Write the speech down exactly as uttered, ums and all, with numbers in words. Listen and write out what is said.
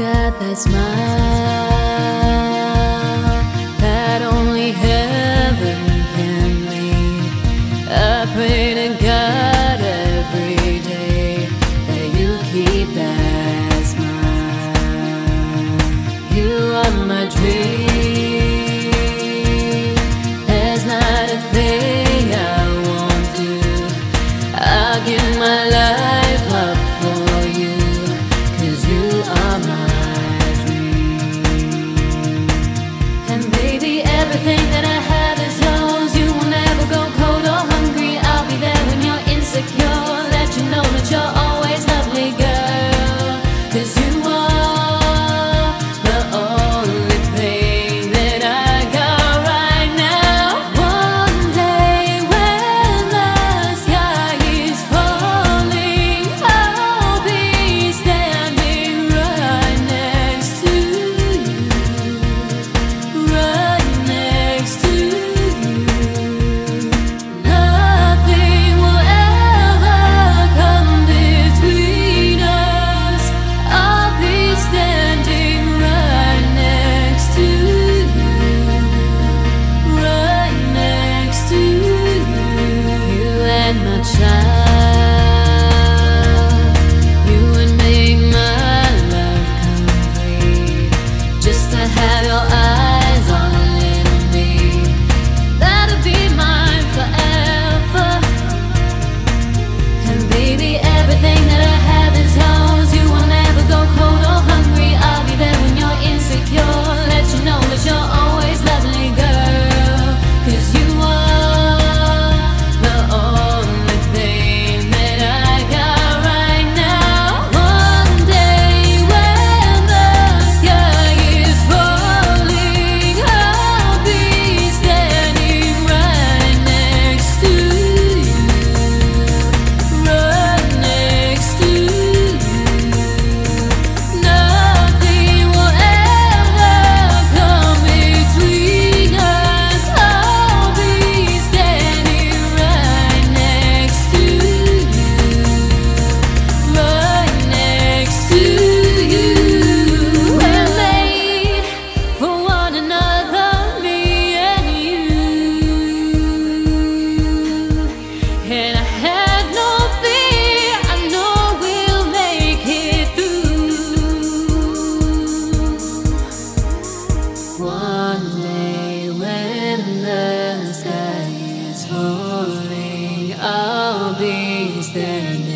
God, that's mine, that only heaven can lead. I pray to God every day that you keep that as mine. You are my dream. There's not a thing I won't do. I'll give my life up for you, 'cause you are my everything that I have is yours. You will never go cold or hungry. I'll be there when you're insecure. Let you know that you're always lovely, girl, 'cause you are the only thing that I got right now. One day when the sky is falling, I'll be standing right next to you, right child. You would make my love complete, just to have your eyes on little me. That'll be mine forever. And baby, everything that I have is yours. You will never go cold or hungry. I'll be there when you're insecure. Let you know that you're always lovely, girl, 'cause you are standing.